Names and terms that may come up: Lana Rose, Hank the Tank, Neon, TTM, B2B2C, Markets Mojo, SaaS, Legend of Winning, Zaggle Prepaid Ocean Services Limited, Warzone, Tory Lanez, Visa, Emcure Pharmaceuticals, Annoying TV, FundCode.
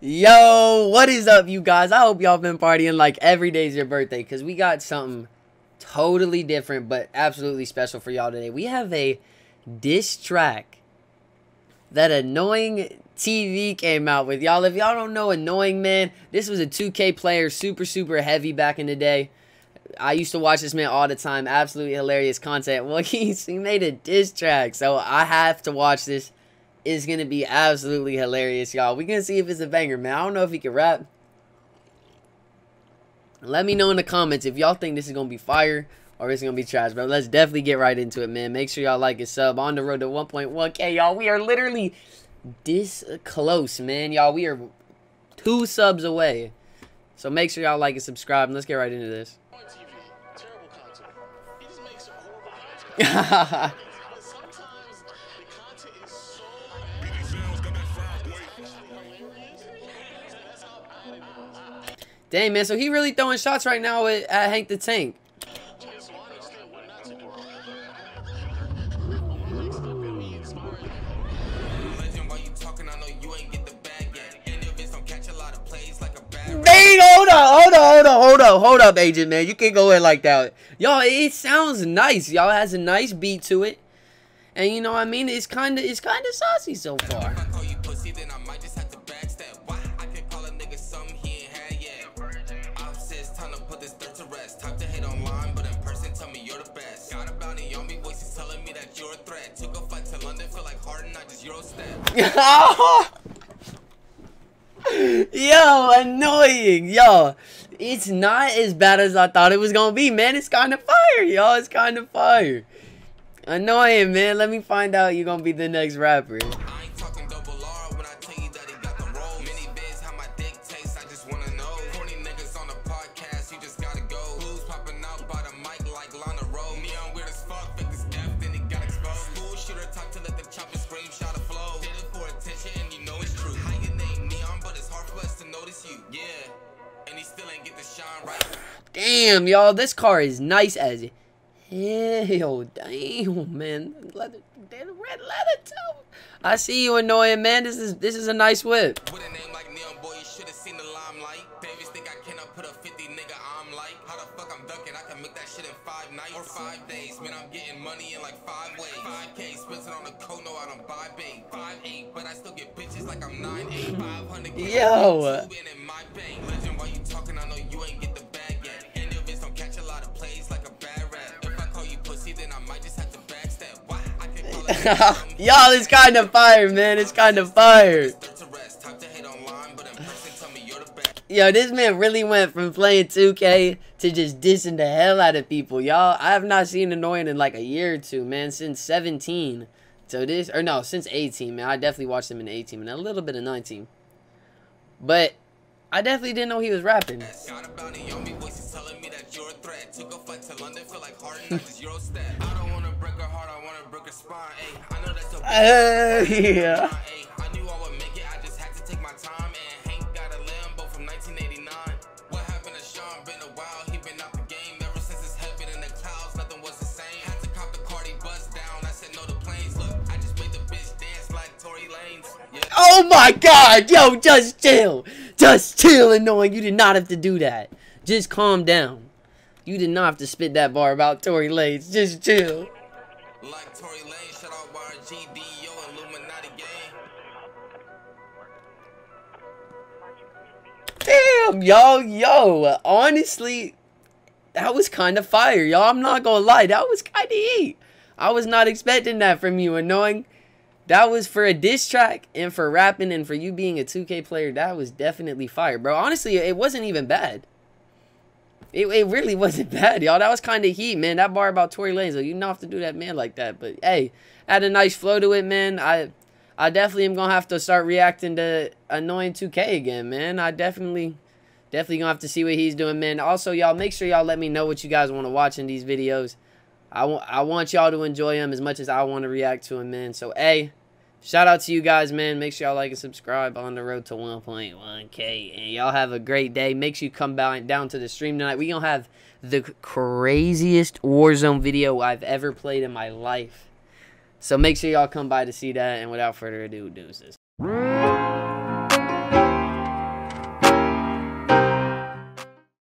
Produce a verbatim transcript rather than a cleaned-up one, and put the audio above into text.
Yo, what is up, you guys? I hope y'all been partying like every day's your birthday, because we got something totally different but absolutely special for y'all today. We have a diss track that Annoying T V came out with. Y'all, if y'all don't know Annoying, man, this was a two K player, super super heavy back in the day. I used to watch this man all the time. Absolutely hilarious content. Well, he's, he made a diss track, so I have to watch this. Is gonna be absolutely hilarious, y'all. We're gonna see if it's a banger, man. I don't know if he can rap. Let me know in the comments if y'all think this is gonna be fire or it's gonna be trash, but let's definitely get right into it, man. Make sure y'all like and sub. On the road to one point one K, y'all. We are literally this close, man. Y'all, we are two subs away. So make sure y'all like and subscribe, and let's get right into this. Dang, man, so he really throwing shots right now at, at Hank the Tank. Dang, hold up, hold up, hold up, hold up, hold up, agent, man. You can't go in like that. Y'all, it sounds nice. Y'all, has a nice beat to it. And you know what I mean? It's kind of it's kind of saucy so far. Yo, Annoying, yo. It's not as bad as I thought it was gonna be, man. It's kind of fire, y'all. It's kind of fire. Annoying, man. Let me find out you're gonna be the next rapper. I ain't talking double R when I tell you that he got the roll. Many bids, how my dick tastes, I just wanna know. Corny niggas on the podcast, you just gotta go. Who's popping out by the mic like Lana Rose? Neon weird as fuck, but this death, then it got exposed. School shooter talk to let the chopper scream, shot a flow. Did it for attention, and you know it's true. How your name Neon, but it's hard for us to notice you. Yeah, and he still ain't get the shine right. Damn, y'all, this car is nice as it. Hell, damn, man. Leather, red leather too. I see you, Annoying, man. This is this is a nice whip. With a name like Neon, boy, you should have seen the limelight. Davis think I cannot put a fifty, nigga. I'm like, how the fuck I'm ducking? I can make that shit in five nights or five days. Man, I'm getting money in like five ways. Five K, spends it on a coat, no, I don't buy bait. Five eight, but I still get bitches like I'm nine eight. Five hundred. Yo. In my bank. Legend, while you talking, I know you ain't get the bag yet. And your bitch don't catch a lot of plays like a bad rap. Y'all, it's kind of fire, man. It's kind of fire. Yo, this man really went from playing two K to just dissing the hell out of people, y'all. I have not seen Annoying in like a year or two, man, since seventeen. So this, or no, since eighteen, man. I definitely watched him in eighteen and a little bit of nineteen. But I definitely didn't know he was rapping. Took a flight to London, feel like Harden, not just Euro stat. I don't want to break her heart, I want to break her spine. Ay, I know that's a big yeah. Ay, I knew I would make it, I just had to take my time. And Hank got a Lambo from nineteen eighty-nine. What happened to Sean? Been a while, he been out the game. Ever since his head been in the clouds, nothing was the same. Had to cop the Cardi bus down, I said no to planes. Look, I just made the bitch dance like Tory Lanez. Yeah. Oh my god, yo, just chill. Just chill, Annoying. You did not have to do that. Just calm down. You did not have to spit that bar about Tory Lanez. Just chill. Like Tory Lanez, shout out by G D O Illuminati gang. Damn, y'all, yo. Honestly, that was kind of fire, y'all. I'm not gonna lie, that was kind of heat. I was not expecting that from you, Annoying. That was for a diss track and for rapping and for you being a two K player. That was definitely fire, bro. Honestly, it wasn't even bad. It, it really wasn't bad, y'all. That was kind of heat, man. That bar about Tory Lanez, though. You don't have to do that, man, like that. But, hey, add a nice flow to it, man. I I definitely am going to have to start reacting to Annoying two K again, man. I definitely, definitely going to have to see what he's doing, man. Also, y'all, make sure y'all let me know what you guys want to watch in these videos. I, I want y'all to enjoy them as much as I want to react to them, man. So, hey, shout out to you guys, man. Make sure y'all like and subscribe. On the road to one point one K. And y'all have a great day. Make sure you come down to the stream tonight. We're going to have the craziest Warzone video I've ever played in my life. So make sure y'all come by to see that. And without further ado, deuces.